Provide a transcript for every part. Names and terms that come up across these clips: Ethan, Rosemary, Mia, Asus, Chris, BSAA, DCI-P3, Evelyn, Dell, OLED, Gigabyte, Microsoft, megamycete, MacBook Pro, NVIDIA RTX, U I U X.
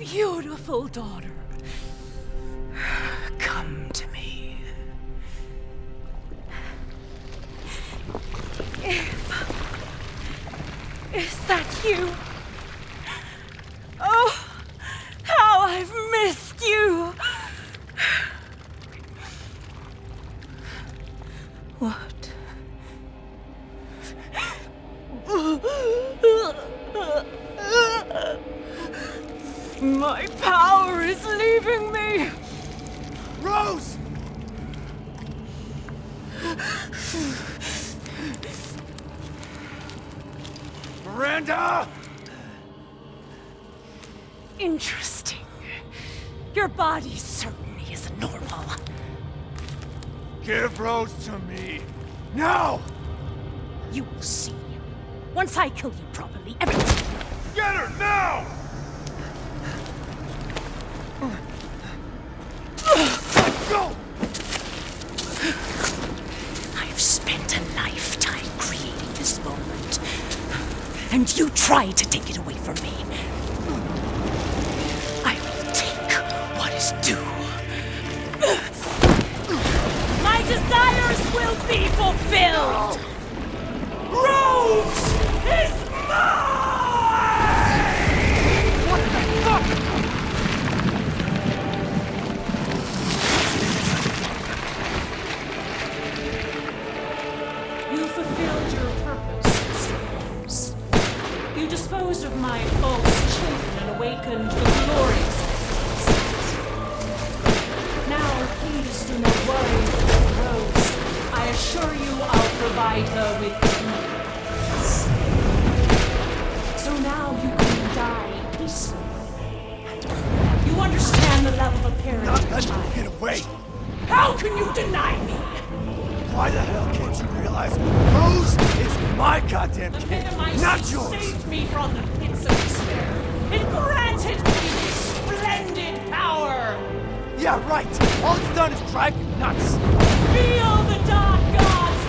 beautiful daughter. Come to me. Is that you? Oh, how I've missed you! What? My power is leaving me! Rose! Miranda! Interesting. Your body certainly isn't normal. Give Rose to me. Now! You will see. Once I kill you properly, everything... Get her now! Go! I've spent a lifetime creating this moment. And you try to take it away from me. I will take what is due. My desires will be fulfilled! Rose is mine! What the fuck? You fulfilled your purpose. You disposed of my false children and awakened the glories of the Now, please do not worry about Rose. I assure you I'll provide her with you. So now you can die peacefully. You understand the love of a parent. Not letting you get away! How can you deny me? Why the hell can't you realize Rose is my goddamn kid, not yours? It saved me from the pits of despair. It granted me this splendid power. Yeah, right. All it's done is drive you nuts. Feel the dark god's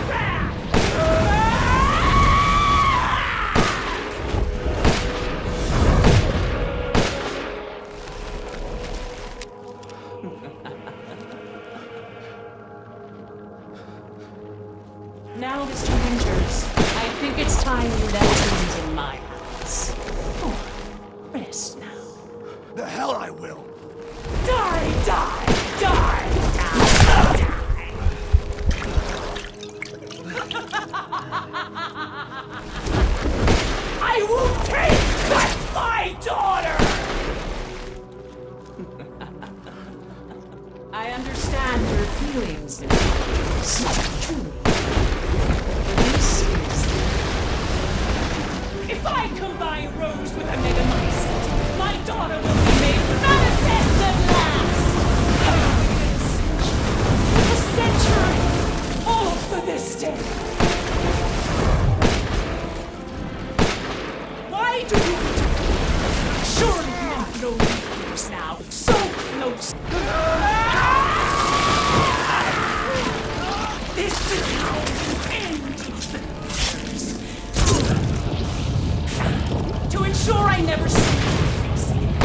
Now, Mr. Winters, I think it's time you left in my house. Oh, rest now. The hell I will! Die, die, die, die, die! I will take back my daughter! I understand your feelings, Mr. Truly. If I combine Rose with a megamycete, my daughter will be made manifest at last! A century! All for this day! Why do you... Surely you have no weakness now, so close! This is how you end these. To ensure I never see your face again.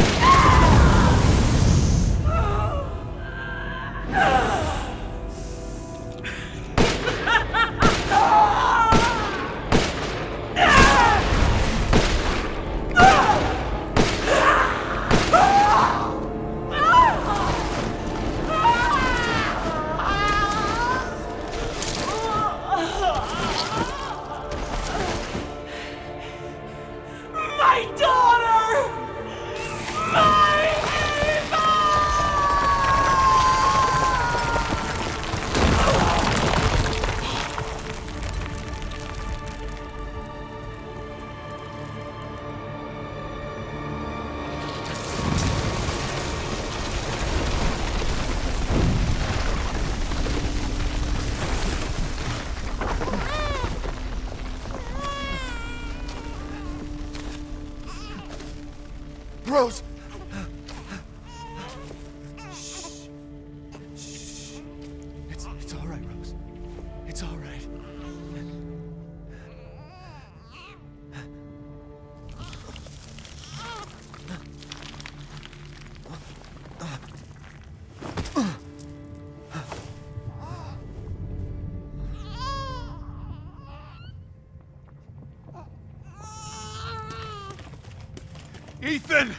Ethan!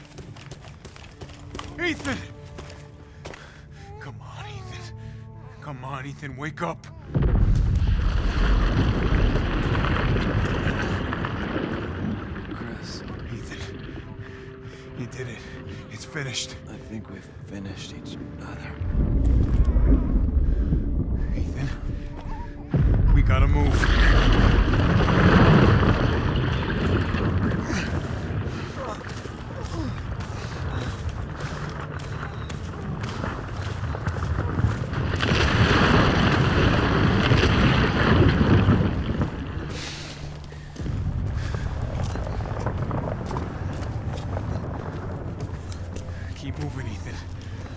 Ethan! Come on, Ethan. Come on, Ethan, wake up. Chris. Ethan. You did it. It's finished. I think we've finished each other. Ethan. We gotta move. Keep moving, Ethan.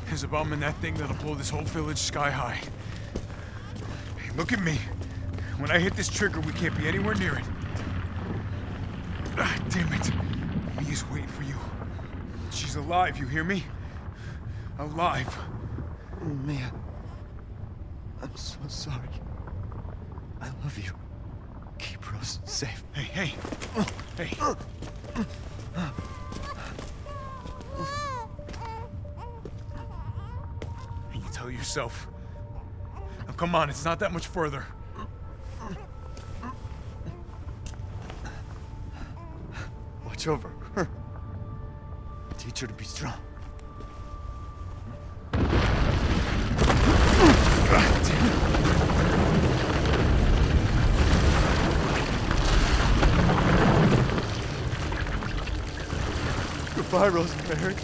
There's a bomb in that thing that'll blow this whole village sky high. Hey, look at me. When I hit this trigger, we can't be anywhere near it. Ah, damn it. Mia's waiting for you. She's alive, you hear me? Alive. Mia, I'm so sorry. I love you. Keep Rose safe. Hey, hey. Hey. Tell yourself. Now come on, it's not that much further. Watch over her. Teach her to be strong. Goodbye, Rosemary.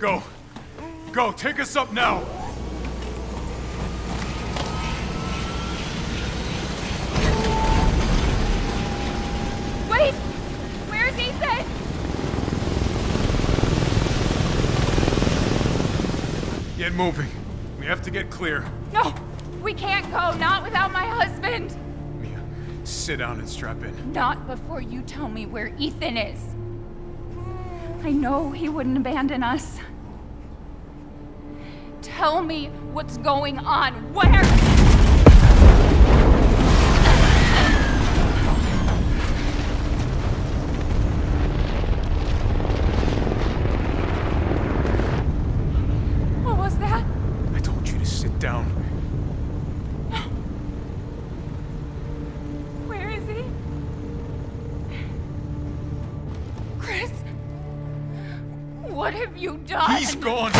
Go. Go, take us up now! Wait! Where is Ethan? Get moving. We have to get clear. No! We can't go, not without my husband! Mia, sit down and strap in. Not before you tell me where Ethan is. I know he wouldn't abandon us. Tell me what's going on. Where? What was that? I told you to sit down. Where is he? Chris, what have you done? He's gone.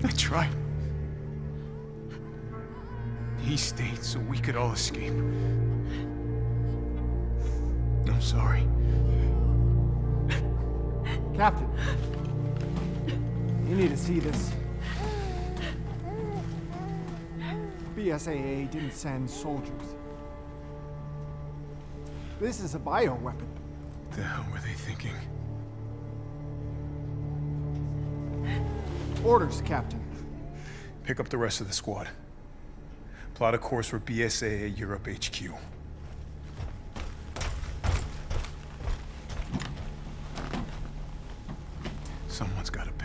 That's right. He stayed so we could all escape. I'm sorry. Captain, you need to see this. BSAA didn't send soldiers. This is a bioweapon. The hell were they thinking? Orders, Captain. Pick up the rest of the squad. Plot a course for BSAA Europe HQ. Someone's gotta pay.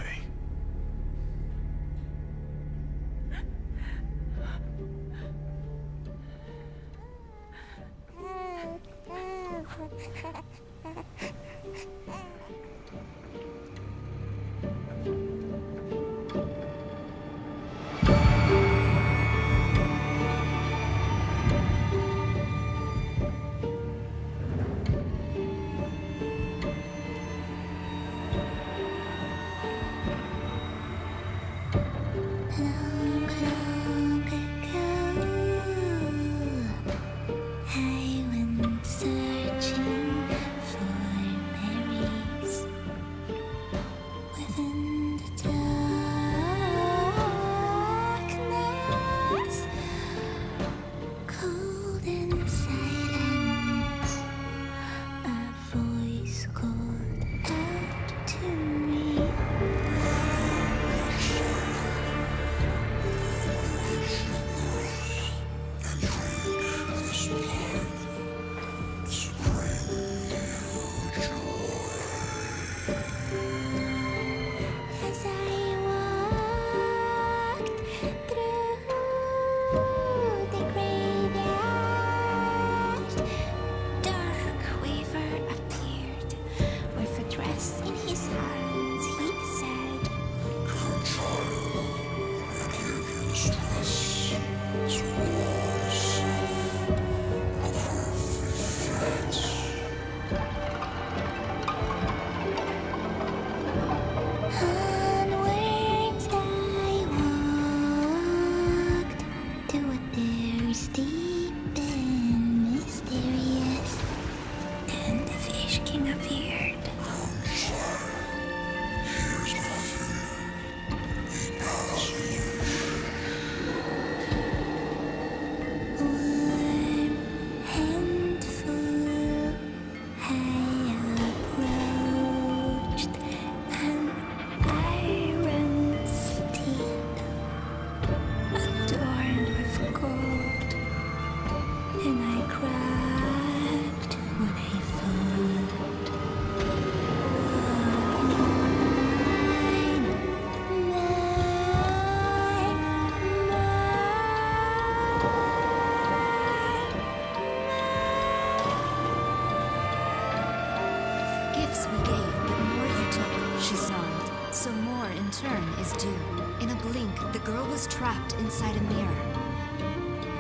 return is due. In a blink, the girl was trapped inside a mirror.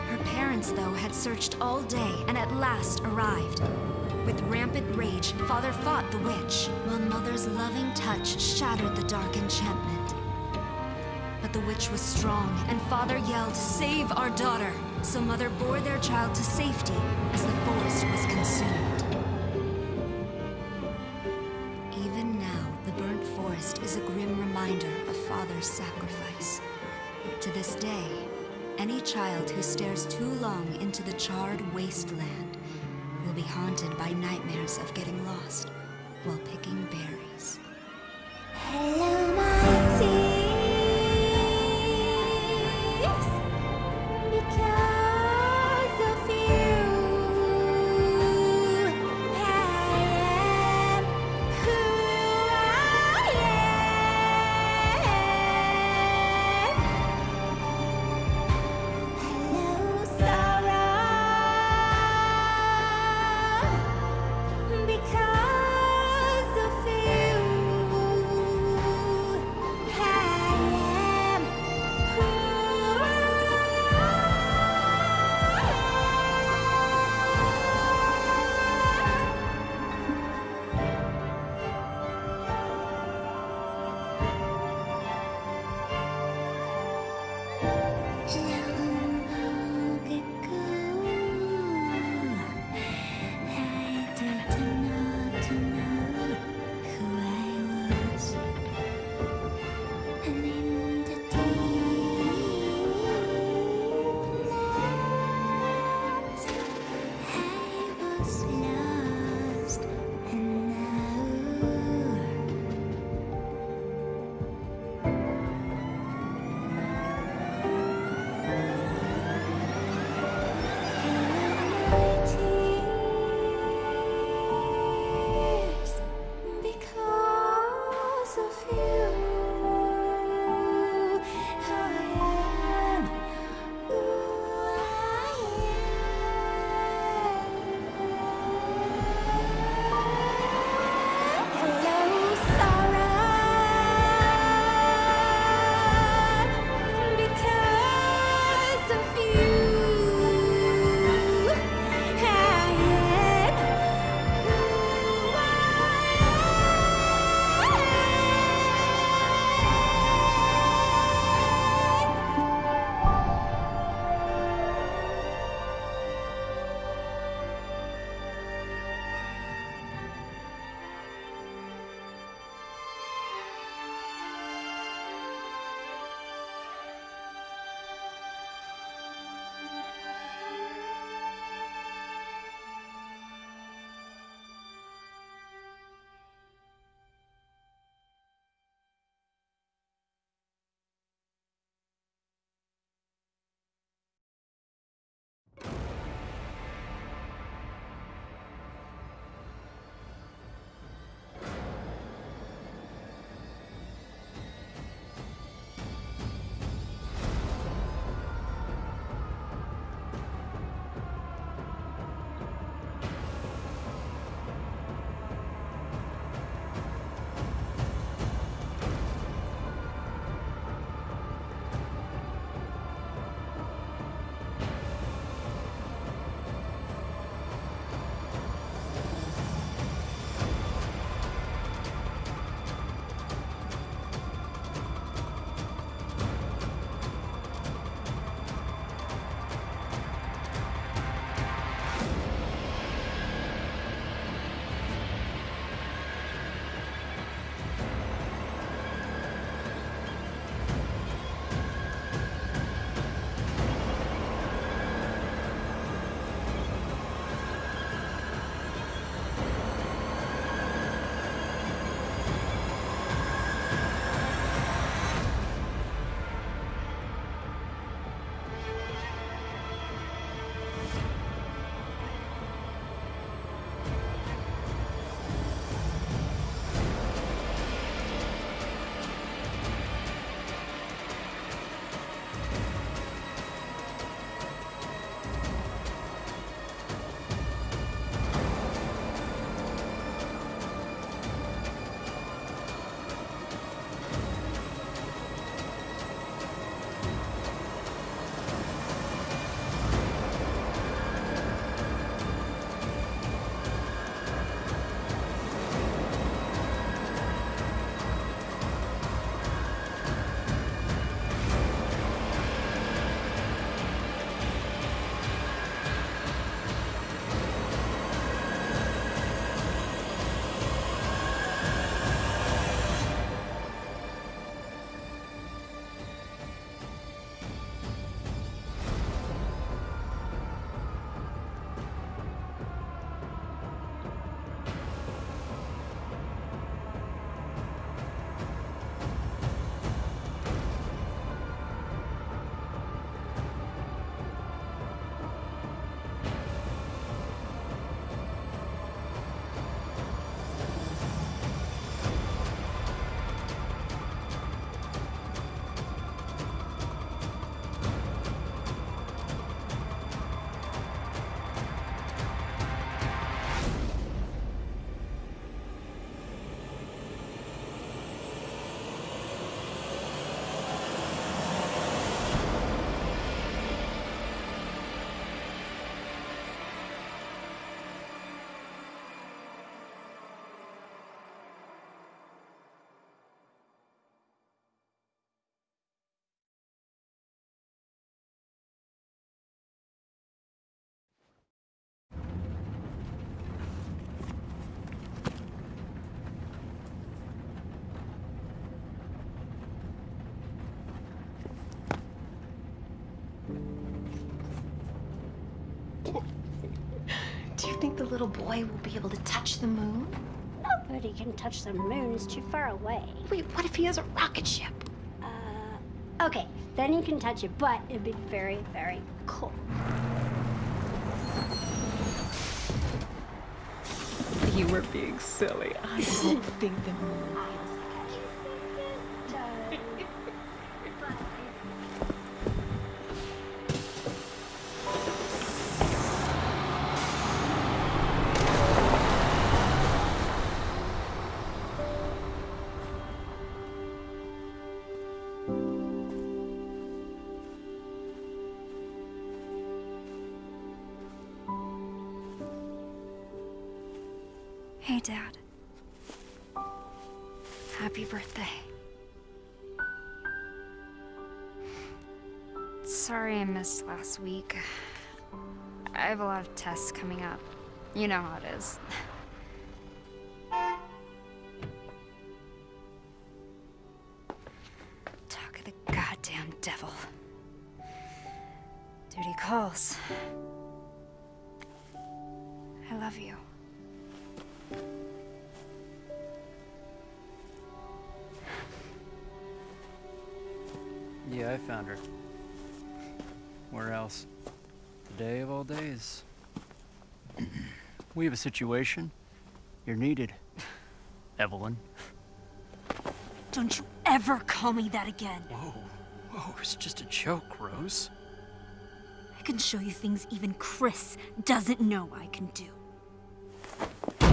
Her parents, though, had searched all day and at last arrived. With rampant rage, father fought the witch, while mother's loving touch shattered the dark enchantment. But the witch was strong, and father yelled, "Save our daughter!" So mother bore their child to safety as the forest was consumed. Even now, the burnt forest is a grim reminder of father's sacrifice. To this day, any child who stares too long into the charred wasteland will be haunted by nightmares of getting lost while picking berries. Hello, my dear. Because of you. little boy will be able to touch the moon? Nobody can touch the moon. It's too far away. Wait, what if he has a rocket ship? Okay, then he can touch it, but it'd be very, very cool. You were being silly. I don't think the moon. Hey, Dad. Happy birthday. Sorry I missed last week. I have a lot of tests coming up. You know how it is. Talk of the goddamn devil. Duty calls. I love you. Yeah, I found her. Where else? The day of all days. We have a situation. You're needed, Evelyn. Don't you ever call me that again. Whoa, whoa, it's just a joke, Rose. I can show you things even Chris doesn't know I can do. We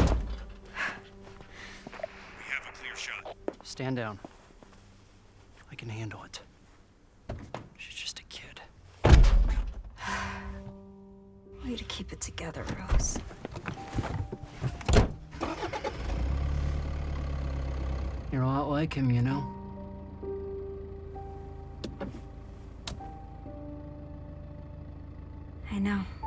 have a clear shot. Stand down. I can handle it. Way to keep it together, Rose. You're a lot like him, you know. I know.